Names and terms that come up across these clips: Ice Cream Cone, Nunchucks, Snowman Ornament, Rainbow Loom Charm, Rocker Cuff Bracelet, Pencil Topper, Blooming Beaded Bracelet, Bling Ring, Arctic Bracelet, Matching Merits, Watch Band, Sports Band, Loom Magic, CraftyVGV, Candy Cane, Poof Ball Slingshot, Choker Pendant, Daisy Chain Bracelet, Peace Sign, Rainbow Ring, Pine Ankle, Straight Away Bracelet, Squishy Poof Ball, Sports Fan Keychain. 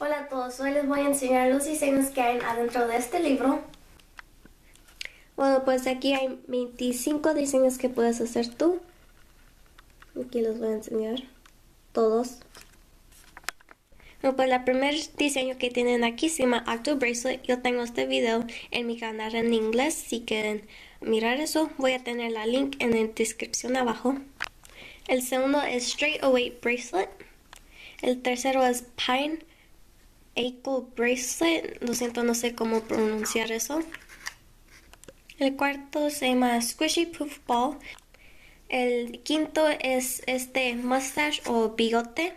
Hola a todos, hoy les voy a enseñar los diseños que hay adentro de este libro. Bueno, pues aquí hay 25 diseños que puedes hacer tú. Aquí los voy a enseñar todos. Bueno, pues el primer diseño que tienen aquí se llama Arctic Bracelet. Yo tengo este video en mi canal en inglés. Si quieren mirar eso, voy a tener la link en la descripción abajo. El segundo es Straight Away Bracelet. El tercero es Pine Ankle Bracelet. Lo siento, no sé cómo pronunciar eso. El cuarto se llama Squishy Poof Ball. El quinto es este mustache o bigote.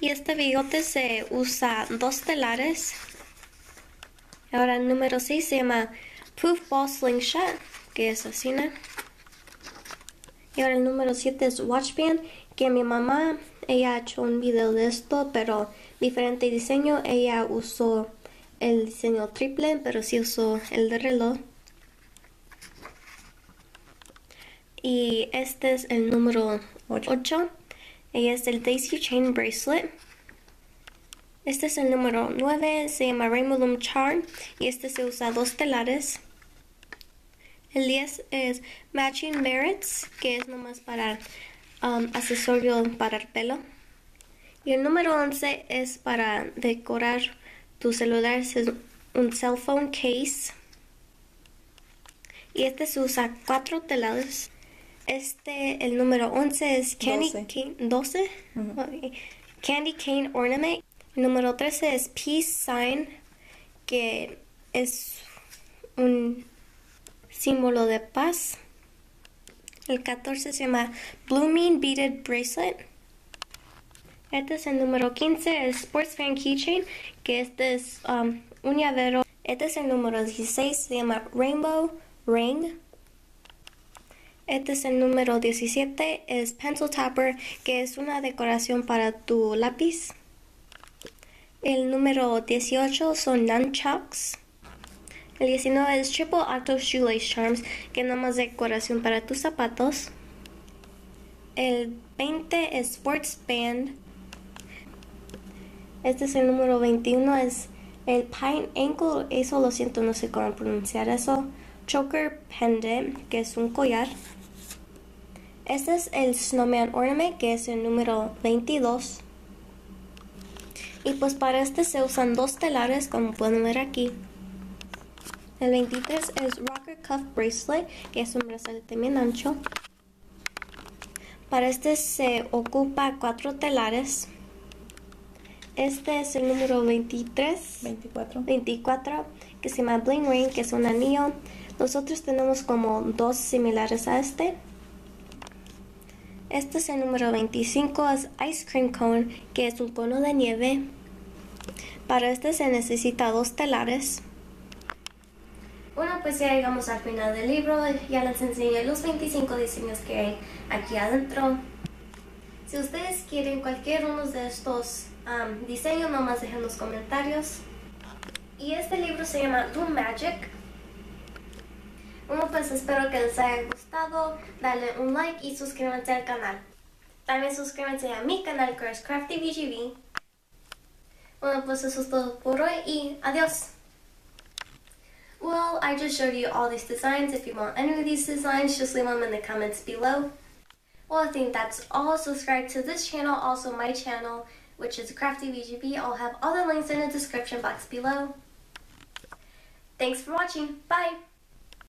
Y este bigote se usa dos telares. Ahora el número 6 se llama Poof Ball Slingshot, que es así, ¿no? Y ahora el número 7 es Watch Band, que mi mamá, ella ha hecho un video de esto, pero diferente diseño. Ella usó el diseño triple, pero sí usó el de reloj. Y este es el número 8. Ella es el Daisy Chain Bracelet. Este es el número 9. Se llama Rainbow Loom Charm. Y este se usa dos telares. El 10 es Matching Merits, que es nomás para accesorio para el pelo. Y el número 11 es para decorar tu celular. Es un cell phone case. Y este se usa cuatro telares. Este, el número 11 es Candy Cane. 12. Okay. Candy Cane Ornament. El número 13 es Peace Sign, que es un símbolo de paz. El 14 se llama Blooming Beaded Bracelet. Este es el número 15, es Sports Fan Keychain, que este es un llavero. Este es el número 16, se llama Rainbow Ring. Este es el número 17, es Pencil Topper, que es una decoración para tu lápiz. El número 18 son Nunchucks. El 19 es Triple Auto Shoelace Charms, que es nada más decoración para tus zapatos. El 20 es Sports Band. Este es el número 21, es el Pine Ankle. Eso lo siento, no sé cómo pronunciar eso. Choker Pendant, que es un collar. Este es el Snowman Ornament, que es el número 22. Y pues para este se usan dos telares, como pueden ver aquí. El 23 es Rocker Cuff Bracelet, que es un brazalete bien ancho. Para este se ocupa cuatro telares. Este es el número 24, que se llama Bling Ring, que es un anillo. Nosotros tenemos como dos similares a este. Este es el número 25, es Ice Cream Cone, que es un cono de nieve. Para este se necesita dos telares. Bueno, pues ya llegamos al final del libro. Ya les enseñé los 25 diseños que hay aquí adentro. Si ustedes quieren cualquier uno de estos diseños, nomás dejen los comentarios. Y este libro se llama Loom Magic. Bueno, pues espero que les haya gustado. Dale un like y suscríbanse al canal. También suscríbanse a mi canal, CraftyVGV. Bueno, pues eso es todo por hoy y adiós. Well, I just showed you all these designs. If you want any of these designs, just leave them in the comments below. Well, I think that's all. Subscribe to this channel, also my channel, which is CraftyVGV. I'll have all the links in the description box below. Thanks for watching. Bye!